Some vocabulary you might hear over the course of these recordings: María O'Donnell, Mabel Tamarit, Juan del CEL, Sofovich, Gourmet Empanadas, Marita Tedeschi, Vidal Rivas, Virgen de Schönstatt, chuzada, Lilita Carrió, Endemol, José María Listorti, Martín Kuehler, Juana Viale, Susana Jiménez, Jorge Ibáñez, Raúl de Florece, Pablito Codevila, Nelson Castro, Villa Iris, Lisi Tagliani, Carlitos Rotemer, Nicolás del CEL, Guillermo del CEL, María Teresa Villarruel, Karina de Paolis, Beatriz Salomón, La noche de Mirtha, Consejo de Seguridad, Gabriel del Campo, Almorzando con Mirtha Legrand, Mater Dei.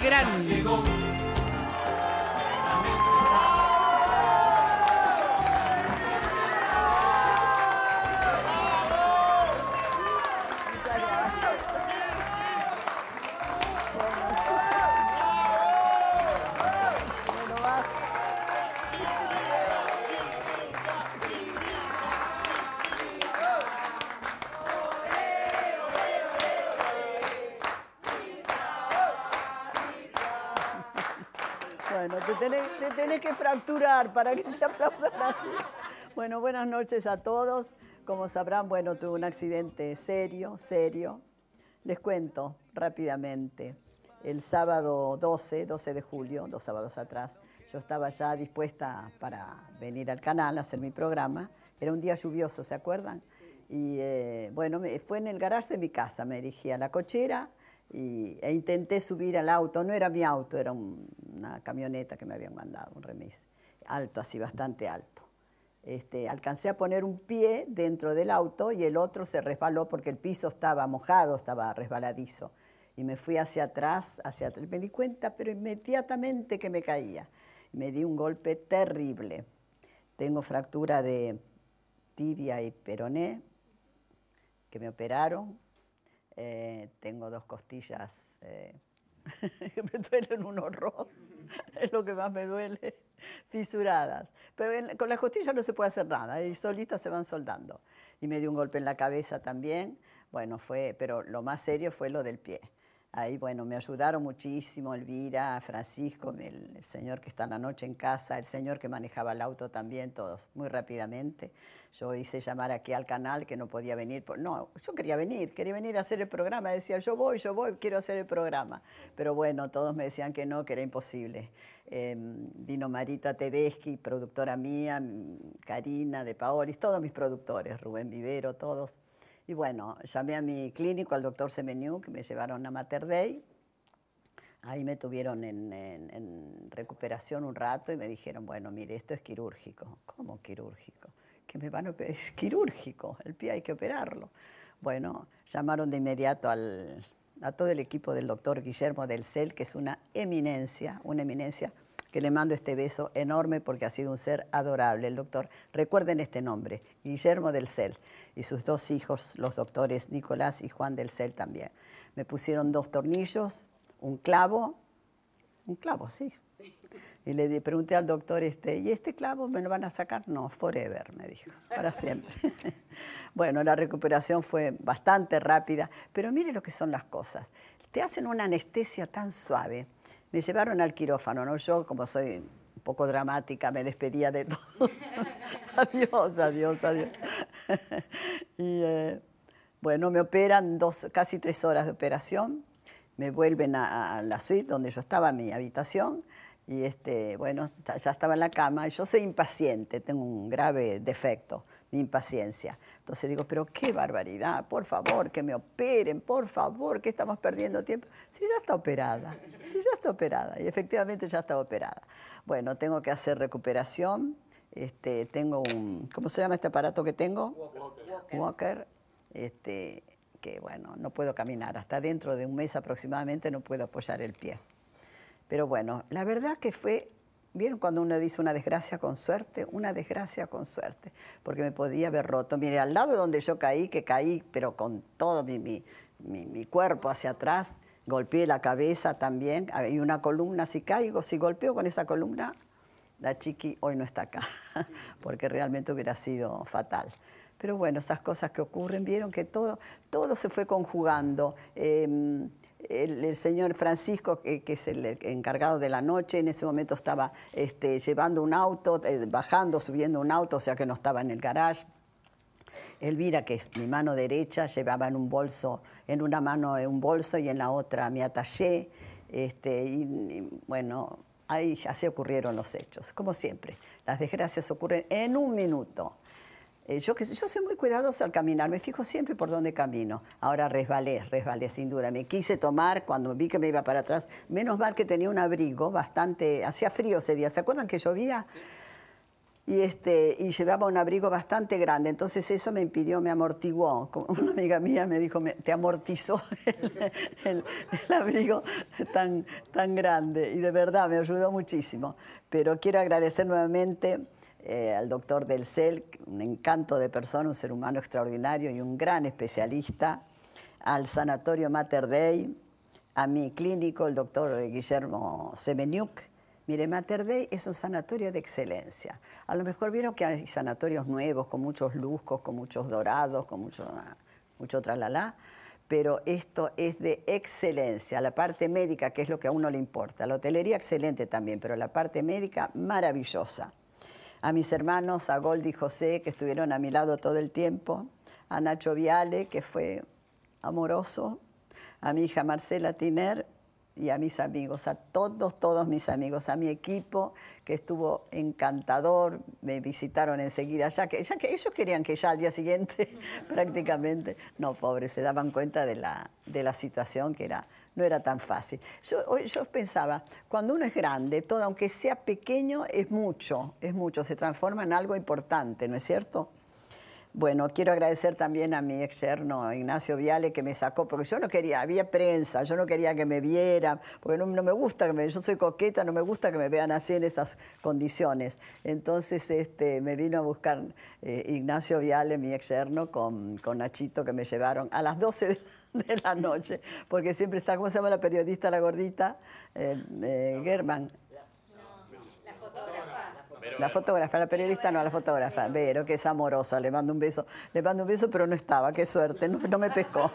Legrand. Tenés que fracturar para que te aplaudan así. Bueno, buenas noches a todos. Como sabrán, bueno, tuve un accidente serio. Les cuento rápidamente. El sábado 12 de julio, dos sábados atrás, yo estaba ya dispuesta para venir al canal a hacer mi programa. Era un día lluvioso, ¿se acuerdan? Y bueno, fue en el garaje de mi casa. Me dirigí a la cochera e intenté subir al auto. No era mi auto, era una camioneta que me habían mandado, un remis, alto, así bastante alto. Alcancé a poner un pie dentro del auto y el otro se resbaló porque el piso estaba mojado, estaba resbaladizo. Y me fui hacia atrás. Me di cuenta, pero inmediatamente que me caía. Me di un golpe terrible. Tengo fractura de tibia y peroné, que me operaron. Tengo dos costillas que me duelen un horror, es lo que más me duele, fisuradas. Pero con las costillas no se puede hacer nada, y solitas se van soldando. Y me dio un golpe en la cabeza también, bueno, pero lo más serio fue lo del pie. Ahí, bueno, me ayudaron muchísimo Elvira, Francisco, el señor que está en la noche en casa, el señor que manejaba el auto también, todos, muy rápidamente. Yo hice llamar aquí al canal que no podía venir. No, yo quería venir a hacer el programa. Decía, yo voy, quiero hacer el programa. Pero bueno, todos me decían que no, que era imposible. Vino Marita Tedeschi, productora mía, Karina de Paolis, todos mis productores, Rubén Vivero, todos. Y bueno, llamé a mi clínico, al doctor Semeniuk, que me llevaron a Mater Dei. Ahí me tuvieron en recuperación un rato y me dijeron, bueno, mire, esto es quirúrgico. ¿Cómo quirúrgico? ¿Que me van a operar? Es quirúrgico, el pie hay que operarlo. Bueno, llamaron de inmediato a todo el equipo del doctor Guillermo del CEL, que es una eminencia, que le mando este beso enorme porque ha sido un ser adorable. El doctor, recuerden este nombre, Guillermo del CEL, y sus dos hijos, los doctores Nicolás y Juan del CEL también. Me pusieron dos tornillos, un clavo, sí. Y le pregunté al doctor, ¿y este clavo me lo van a sacar? No, forever, me dijo, para siempre. Bueno, la recuperación fue bastante rápida, pero mire lo que son las cosas. Te hacen una anestesia tan suave. Me llevaron al quirófano, ¿no? Yo, como soy un poco dramática, me despedía de todo. adiós. Y bueno, me operan casi 3 horas de operación. Me vuelven a la suite donde yo estaba, a mi habitación. Y bueno, ya estaba en la cama. Yo soy impaciente, tengo un grave defecto, mi impaciencia. Entonces digo, pero qué barbaridad, por favor, que me operen, por favor, que estamos perdiendo tiempo. Si ya está operada. Y efectivamente ya estaba operada. Bueno, tengo que hacer recuperación. Tengo ¿cómo se llama este aparato que tengo? Walker. Que bueno, no puedo caminar. Hasta dentro de un mes aproximadamente no puedo apoyar el pie. Pero bueno, la verdad que fue, ¿vieron cuando uno dice una desgracia con suerte? Una desgracia con suerte, porque me podía haber roto. Mire, al lado donde yo caí, que caí, pero con todo mi cuerpo hacia atrás, golpeé la cabeza también, hay una columna, si golpeo con esa columna, la chiqui hoy no está acá, porque realmente hubiera sido fatal. Pero bueno, esas cosas que ocurren, vieron que todo se fue conjugando. El señor Francisco, que es el encargado de la noche, en ese momento estaba llevando un auto, bajando, subiendo un auto, o sea que no estaba en el garage. Elvira, que es mi mano derecha, llevaba en una mano un bolso y en la otra mi attachée. Bueno, ahí así ocurrieron los hechos, como siempre. Las desgracias ocurren en un minuto. Yo soy muy cuidadosa al caminar, me fijo siempre por dónde camino. Ahora resbalé sin duda. Me quise tomar cuando vi que me iba para atrás. Menos mal que tenía un abrigo bastante... Hacía frío ese día, ¿se acuerdan que llovía? y llevaba un abrigo bastante grande, entonces eso me impidió, me amortiguó. Una amiga mía me dijo, te amortizó el abrigo tan grande, y de verdad me ayudó muchísimo. Pero quiero agradecer nuevamente al doctor del CEL, un encanto de persona, un ser humano extraordinario y un gran especialista, al sanatorio Mater Dei, a mi clínico, el doctor Guillermo Semeniuk. Mire, Mater Dei es un sanatorio de excelencia. A lo mejor vieron que hay sanatorios nuevos, con muchos lujos, con muchos dorados, con mucho tralalá, pero esto es de excelencia. La parte médica, que es lo que a uno le importa. La hotelería, excelente también, pero la parte médica, maravillosa. A mis hermanos, a Goldi y José, que estuvieron a mi lado todo el tiempo. A Nacho Viale, que fue amoroso. A mi hija Marcela Tiner, y a mis amigos, a todos mis amigos, a mi equipo, que estuvo encantador, me visitaron enseguida, ya que ellos querían que ya al día siguiente prácticamente, no, pobres, se daban cuenta de la situación, que no era tan fácil. Yo pensaba, cuando uno es grande, todo, aunque sea pequeño, es mucho, se transforma en algo importante, ¿no es cierto? Bueno, quiero agradecer también a mi ex yerno Ignacio Viale, que me sacó, porque yo no quería, había prensa, yo no quería que me viera, porque no me gusta que yo soy coqueta, no me gusta que me vean así en esas condiciones. Entonces me vino a buscar Ignacio Viale, mi ex yerno, con Nachito, que me llevaron a las 12 de la noche, porque siempre está, ¿cómo se llama la periodista, la gordita? Germán. La fotógrafa, la periodista no, la fotógrafa, Vero, que es amorosa, le mando un beso, pero no estaba, qué suerte, no me pescó.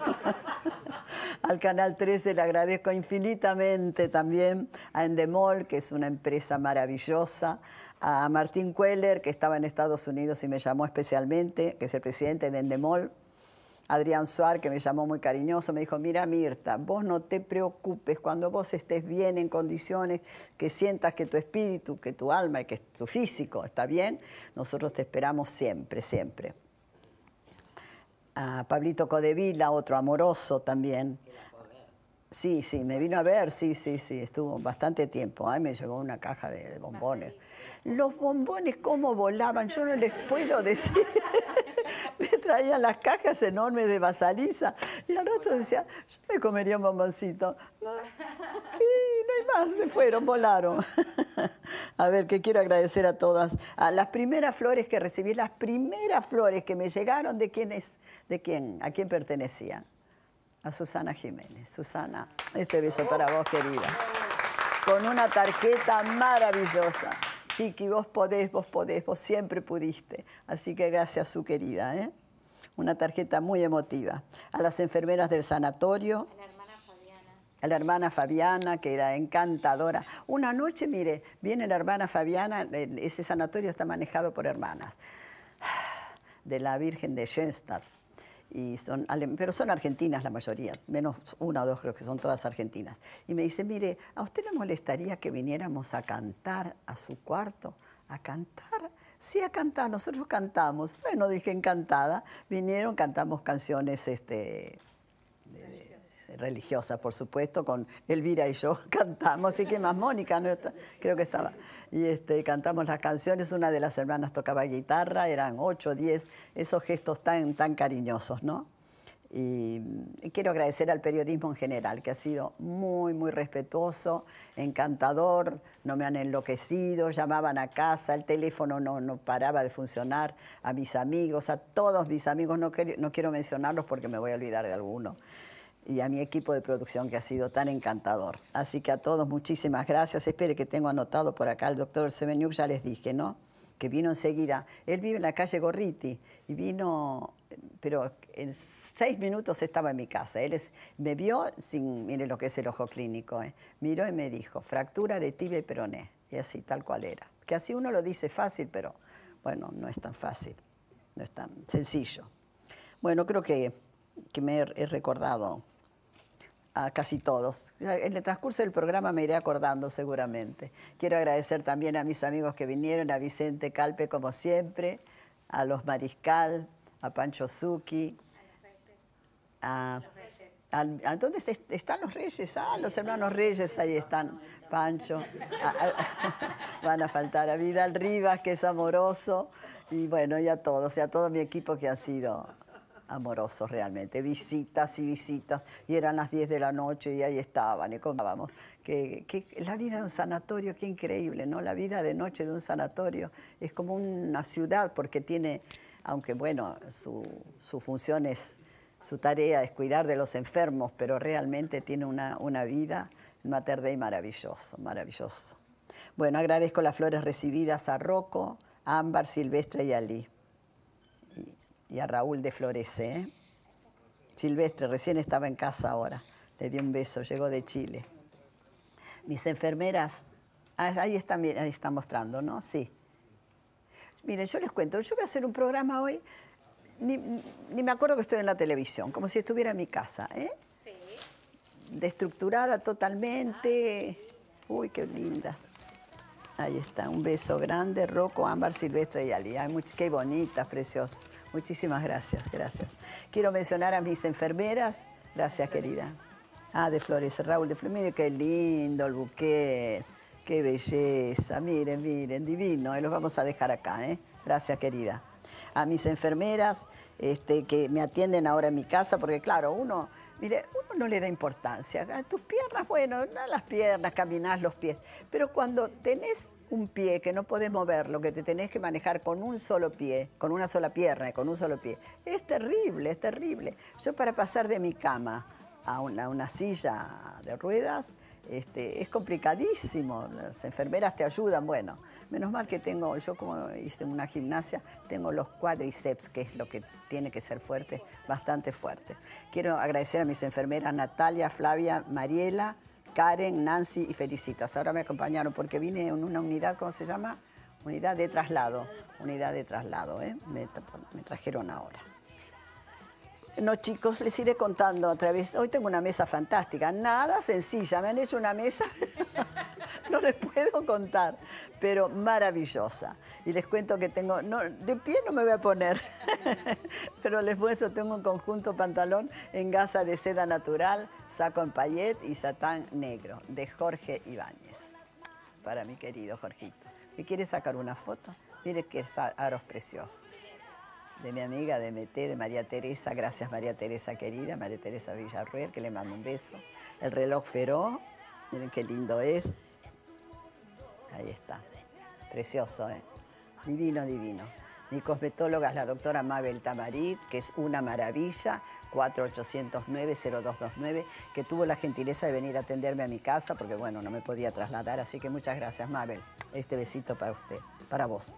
Al Canal 13 le agradezco infinitamente también, a Endemol, que es una empresa maravillosa, a Martín Kuehler, que estaba en Estados Unidos y me llamó especialmente, que es el presidente de Endemol, Adrián Suar, que me llamó muy cariñoso, me dijo, mira Mirtha, vos no te preocupes, cuando vos estés bien, en condiciones, que sientas que tu espíritu, que tu alma y que tu físico está bien, nosotros te esperamos siempre, siempre. A Pablito Codevila, otro amoroso también. Sí, me vino a ver, sí, estuvo bastante tiempo. Ay, me llevó una caja de bombones. Los bombones, cómo volaban, yo no les puedo decir. Me traían las cajas enormes de basaliza y al otro decía, yo me comería un bomboncito. Y no hay más, se fueron, volaron. A ver, que quiero agradecer a todas. A las primeras flores que recibí, las primeras flores que me llegaron, ¿a quién pertenecían? A Susana Jiménez. Susana, este beso para vos, querida. Con una tarjeta maravillosa. Chiqui, vos podés, vos siempre pudiste. Así que gracias, su querida, ¿eh? Una tarjeta muy emotiva. A las enfermeras del sanatorio. A la hermana Fabiana, que era encantadora. Una noche, mire, viene la hermana Fabiana, ese sanatorio está manejado por hermanas, de la Virgen de Schönstatt. Y pero son argentinas la mayoría, menos una o dos, creo que son todas argentinas. Y me dice, mire, ¿a usted le molestaría que viniéramos a cantar a su cuarto? ¿A cantar? Sí, a cantar, nosotros cantamos. Bueno, dije, encantada. Vinieron, cantamos canciones religiosas, por supuesto, con Elvira y yo cantamos, y que más Mónica, ¿no? Creo que estaba. Y cantamos las canciones, una de las hermanas tocaba guitarra, eran 8 o 10, esos gestos tan cariñosos, ¿no? Y quiero agradecer al periodismo en general, que ha sido muy respetuoso, encantador, no me han enloquecido, llamaban a casa, el teléfono no paraba de funcionar, a mis amigos, a todos mis amigos, no quiero mencionarlos porque me voy a olvidar de alguno. Y a mi equipo de producción, que ha sido tan encantador. Así que a todos, muchísimas gracias. Espere, que tengo anotado por acá el doctor Semeniuk, ya les dije, ¿no? Que vino enseguida. Él vive en la calle Gorriti y vino, pero en 6 minutos estaba en mi casa. Me vio sin, mire lo que es el ojo clínico, ¿eh? Miró y me dijo, fractura de tibia y peroné. Y así, tal cual era. Que así uno lo dice fácil, pero bueno, no es tan fácil, no es tan sencillo. Bueno, creo que me he recordado a casi todos. En el transcurso del programa me iré acordando seguramente. Quiero agradecer también a mis amigos que vinieron, a Vicente Calpe como siempre, a los Mariscal, a Pancho Zucchi, a ¿A dónde están los reyes? Ah, los hermanos reyes, ahí están. Pancho. Van a faltar a Vidal Rivas, que es amoroso. Y bueno, y a todos, y a todo mi equipo que ha sido amoroso realmente. Visitas y visitas. Y eran las 10 de la noche y ahí estaban. Y comábamos. Que la vida de un sanatorio, qué increíble, ¿no? La vida de noche de un sanatorio es como una ciudad, porque tiene, aunque bueno, su función es... Su tarea es cuidar de los enfermos, pero realmente tiene una vida, Mater Dei, maravilloso, maravilloso. Bueno, agradezco las flores recibidas a Rocco, a Ámbar, Silvestre y a Alí. Y a Raúl de Florece, ¿eh? Silvestre recién estaba en casa ahora. Le di un beso, llegó de Chile. Mis enfermeras, ahí están mostrando, ¿no? Sí. Miren, yo les cuento, yo voy a hacer un programa hoy. Ni me acuerdo que estoy en la televisión, como si estuviera en mi casa, ¿eh? Sí. Destructurada totalmente. Ah, sí. Uy, qué lindas. Ahí está, un beso grande, Rocco, Ámbar, Silvestre y Ali. Ay, qué bonitas, preciosas. Muchísimas gracias, gracias. Quiero mencionar a mis enfermeras. Gracias, querida. Ah, de Flores, Raúl de Flores. Miren qué lindo el buquet, qué belleza. Miren, miren, divino. Los vamos a dejar acá, ¿eh? Gracias, querida. A mis enfermeras que me atienden ahora en mi casa, porque claro, uno no le da importancia. A tus piernas, bueno, no las piernas, caminás los pies. Pero cuando tenés un pie que no podés moverlo, que te tenés que manejar con un solo pie, con una sola pierna y con un solo pie, es terrible, es terrible. Yo para pasar de mi cama a una silla de ruedas, es complicadísimo, las enfermeras te ayudan, bueno, menos mal que tengo, yo como hice una gimnasia, tengo los cuádriceps, que es lo que tiene que ser fuerte, bastante fuerte. Quiero agradecer a mis enfermeras Natalia, Flavia, Mariela, Karen, Nancy y Felicitas. Ahora me acompañaron porque vine en una unidad, ¿cómo se llama? Unidad de traslado, ¿eh? Me trajeron ahora. No, chicos, les iré contando otra vez. Hoy tengo una mesa fantástica, nada sencilla. Me han hecho una mesa, no les puedo contar, pero maravillosa. Y les cuento que tengo... No, de pie no me voy a poner, pero les muestro, tengo un conjunto pantalón en gasa de seda natural, saco en payet y satán negro, de Jorge Ibáñez. Para mi querido Jorgito. ¿Me quiere sacar una foto? Mire qué aros preciosos. De mi amiga de MT, de María Teresa. Gracias, María Teresa querida, María Teresa Villarruel, que le mando un beso. El reloj Feró, miren qué lindo es. Ahí está, precioso, ¿eh? Divino, divino. Mi cosmetóloga es la doctora Mabel Tamarit, que es una maravilla, 4809-0229, que tuvo la gentileza de venir a atenderme a mi casa, porque bueno, no me podía trasladar, así que muchas gracias, Mabel. Este besito para usted, para vos.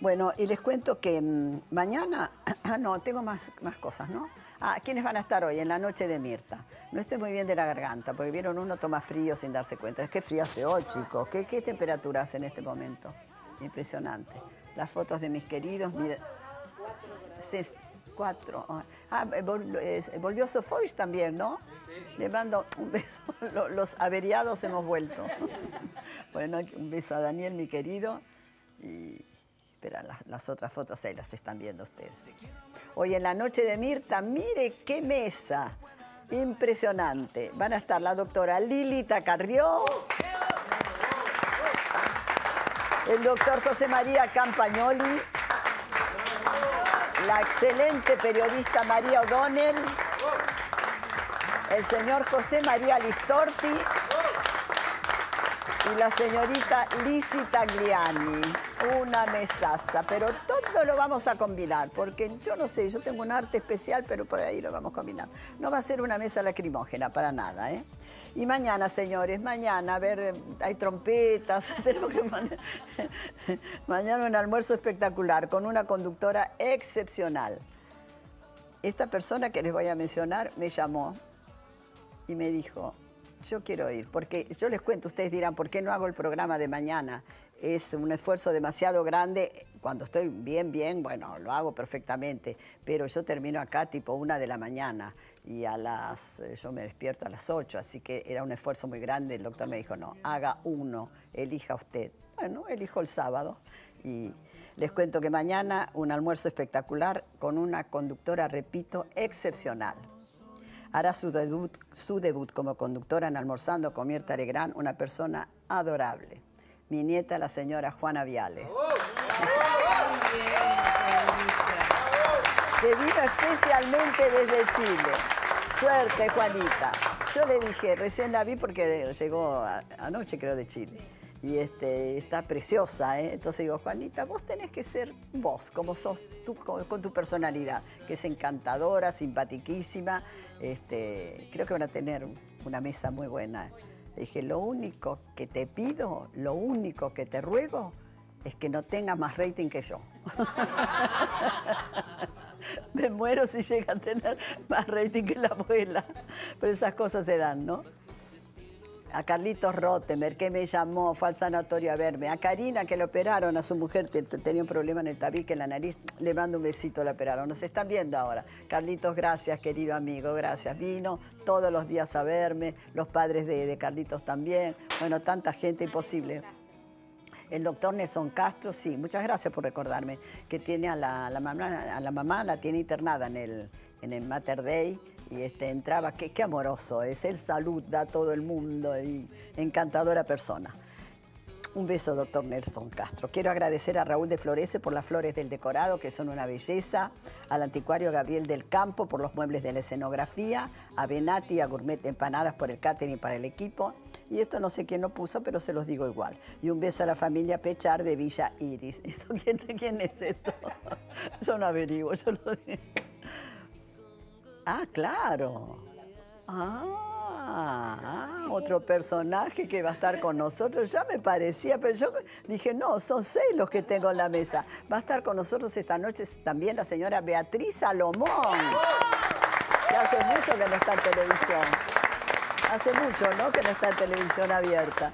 Bueno, y les cuento que mañana... Ah, no, tengo más cosas, ¿no? Ah, ¿quiénes van a estar hoy en la noche de Mirtha? No estoy muy bien de la garganta, porque vieron, uno toma frío sin darse cuenta. Es que frío hace hoy, chicos. ¿Qué temperatura hace en este momento? Impresionante. Las fotos de mis queridos... Cuatro. Ah, volvió Sofovich también, ¿no? Sí. Le mando un beso. Los averiados hemos vuelto. Bueno, un beso a Daniel, mi querido. Y... Pero las otras fotos ahí las están viendo ustedes. Hoy en la noche de Mirtha, mire qué mesa. Impresionante. Van a estar la doctora Lilita Carrió. El doctor José María Campagnoli. La excelente periodista María O'Donnell. El señor José María Listorti. Y la señorita Lisi Tagliani. Una mesaza, pero todo lo vamos a combinar, porque yo no sé, yo tengo un arte especial, pero por ahí lo vamos combinando. No va a ser una mesa lacrimógena, para nada, ¿eh? Y mañana, señores, mañana, a ver, hay trompetas, tenemos que mañana un almuerzo espectacular con una conductora excepcional. Esta persona que les voy a mencionar me llamó y me dijo, yo quiero ir, porque yo les cuento, ustedes dirán, ¿por qué no hago el programa de mañana? Es un esfuerzo demasiado grande. Cuando estoy bien, bueno, lo hago perfectamente. Pero yo termino acá tipo 1 de la mañana y yo me despierto a las 8, así que era un esfuerzo muy grande. El doctor me dijo, no, haga uno, elija usted. Bueno, elijo el sábado. Y les cuento que mañana un almuerzo espectacular con una conductora, repito, excepcional. hará su debut como conductora en Almorzando con Mirtha Legrand, una persona adorable. Mi nieta, la señora Juana Viale. Que vino especialmente desde Chile. Suerte, Juanita. Yo le dije, recién la vi porque llegó anoche, creo, de Chile. Y está preciosa, ¿eh? Entonces digo, Juanita, vos tenés que ser vos, como sos tú, con tu personalidad, que es encantadora, simpaticísima. Creo que van a tener una mesa muy buena. Le dije, lo único que te pido, lo único que te ruego, es que no tengas más rating que yo. Me muero si llega a tener más rating que la abuela. Pero esas cosas se dan, ¿no? A Carlitos Rotemer, que me llamó, fue al sanatorio a verme. A Karina, que le operaron a su mujer, que tenía un problema en el tabique, en la nariz. Le mando un besito, la operaron. Nos están viendo ahora. Carlitos, gracias, querido amigo, gracias. Vino todos los días a verme, los padres de Carlitos también. Bueno, tanta gente imposible. El doctor Nelson Castro, sí, muchas gracias por recordarme, que tiene a la mamá la tiene internada en el Mater Dei. Y entraba, qué amoroso es, él saluda a todo el mundo y encantadora persona. Un beso, doctor Nelson Castro. Quiero agradecer a Raúl de Florece por las flores del decorado, que son una belleza, al anticuario Gabriel del Campo por los muebles de la escenografía, a Benati, a Gourmet Empanadas por el catering para el equipo. Y esto no sé quién lo puso, pero se los digo igual. Y un beso a la familia Pechar de Villa Iris. ¿Esto quién es esto? Yo no averiguo, yo lo digo. Ah, claro. Ah, otro personaje que va a estar con nosotros. Ya me parecía, pero yo dije, no, son 6 los que tengo en la mesa. Va a estar con nosotros esta noche también la señora Beatriz Salomón. Que hace mucho que no está en televisión. Hace mucho, ¿no?, que no está en televisión abierta.